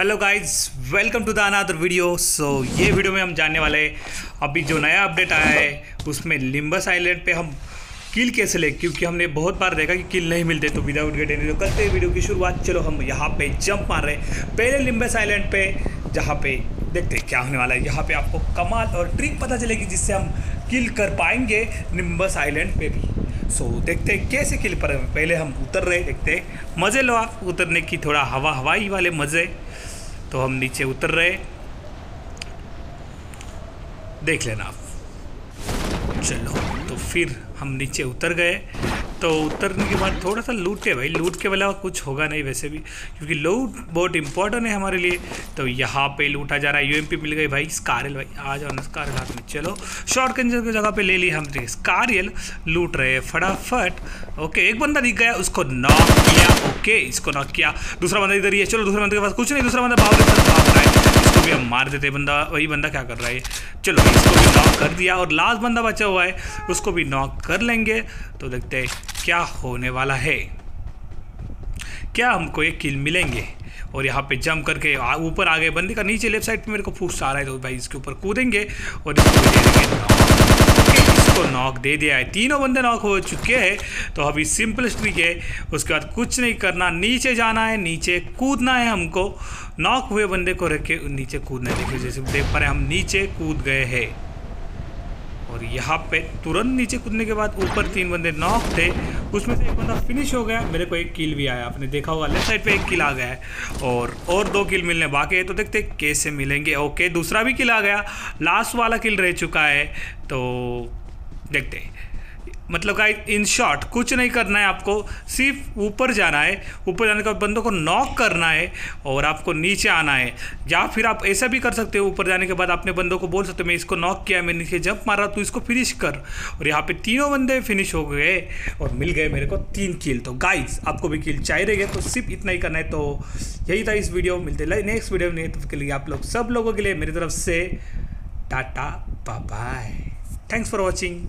Hello guys, welcome to the another video. So ये video में हम जानने वाले अभी जो नया अपडेट आया है उसमें निम्बस आइलैंड पे हम किल कैसे ले, क्योंकि हमने बहुत बार देखा कि किल नहीं मिलते। तो विदाउट गेटिंग तो करते हैं वीडियो की शुरुआत। चलो हम यहाँ पे जंप मार रहे हैं पहले निम्बस आइलैंड पे, जहाँ पे देखते हैं क्या होने वाला है। यहाँ पे आपको कमाल और ट्रिक पता चलेगी जिससे हम किल कर पाएंगे निम्बस आइलैंड पे भी। सो देखते हैं कैसे किल पर। पहले हम उतर रहे, देखते हैं मज़े लो आप उतरने की, थोड़ा हवाई वाले मज़े। तो हम नीचे उतर रहे, देख लेना आप। चलो तो फिर हम नीचे उतर गए। तो उतरने के बाद थोड़ा सा लूटे भाई, लूट के वाला कुछ होगा नहीं वैसे भी, क्योंकि लूट बहुत इंपॉर्टेंट है हमारे लिए। तो यहाँ पे लूटा जा रहा है। यूएमपी मिल गई भाई, स्कारियल भाई आ जाओ ना, स्कारियल हाथ में। चलो शॉटगन की जगह पे ले ली हमने स्कारियल, लूट रहे फटाफट। ओके, एक बंदा दिख गया, उसको नॉक किया। ओके, इसको नॉक किया, दूसरा बंदा इधर ही है। चलो दूसरे बंदे के पास कुछ नहीं, दूसरा बंदा भाव के साथ भाग रहा है, इसको भी हम मार देते। बंदा वही बंदा क्या कर रहा है, चलो इसको भी नॉक कर दिया। और लास्ट बंदा बचा हुआ है, उसको भी नॉक कर लेंगे। तो देखते हैं क्या होने वाला है, क्या हमको ये किल मिलेंगे। और यहाँ पे जंप करके ऊपर आ गए, बंदे का नीचे लेफ्ट साइड पे मेरे को फूस आ रहा है। तो भाई इसके ऊपर कूदेंगे और इसको दे देंगे नॉक। इसको नॉक दे दिया है, तीनों बंदे नॉक हो चुके हैं। तो अभी सिंपल ट्रिक है, उसके बाद कुछ नहीं करना, नीचे जाना है, नीचे कूदना है हमको। नॉक हुए बंदे को रख के नीचे कूदना है। देखिए जैसे देख पा रहे हम नीचे कूद गए हैं। और यहाँ पे तुरंत नीचे कूदने के बाद ऊपर तीन बंदे नॉक थे, उसमें से एक बंदा फिनिश हो गया। मेरे को एक किल भी आया, आपने देखा होगा लेफ्ट साइड पे एक किल आ गया है। और दो किल मिलने बाकी है, तो देखते कैसे मिलेंगे। ओके, दूसरा भी किल आ गया, लास्ट वाला किल रह चुका है। तो देखते, मतलब गाइस इन शॉर्ट कुछ नहीं करना है आपको, सिर्फ ऊपर जाना है। ऊपर जाने के बाद बंदों को नॉक करना है और आपको नीचे आना है। या फिर आप ऐसा भी कर सकते हो, ऊपर जाने के बाद अपने बंदों को बोल सकते हो मैं इसको नॉक किया, मैं नीचे जंप मारा, तू इसको फिनिश कर। और यहाँ पे तीनों बंदे फिनिश हो गए और मिल गए मेरे को 3 किल। तो गाइस आपको भी किल चाहिए रहेगा, तो सिर्फ इतना ही करना है। तो यही था इस वीडियो, मिलते नेक्स्ट वीडियो में। तब के लिए आप लोग सब लोगों के लिए मेरी तरफ से tata bye bye, thanks for watching.